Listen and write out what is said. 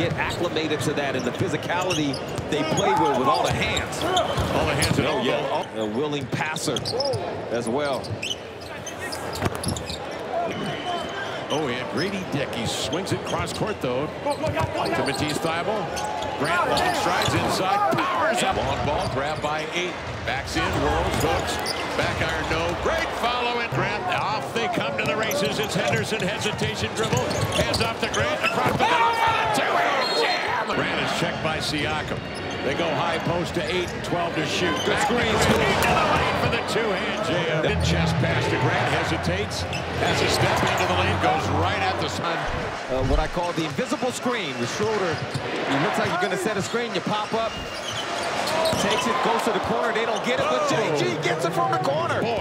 get acclimated to that and the physicality they play with all the hands. All the hands and all, yeah. A willing passer as well. Oh, and Grady Dick, he swings it cross court though. To Matisse-Thiebel. Grant long strides inside, powers up. Long ball, grab by 8. Backs in, whirls, hooks. Back iron, no. Great follow, and Grant, off they come to the races. It's Henderson, hesitation dribble. Hands off to Grant, across the middle for the two-hand jam. Grant is checked by Siakam. They go high post to 8 and 12 to shoot. Good screen, into the lane for the two-hand jam. Then chest pass to Grant, hesitates. Has a step into the lane, goes right at the sun. What I call the invisible screen with Schroeder. It looks like you're going to set a screen, you pop up, takes it, goes to the corner, they don't get it, but JG gets it from the corner. Boy.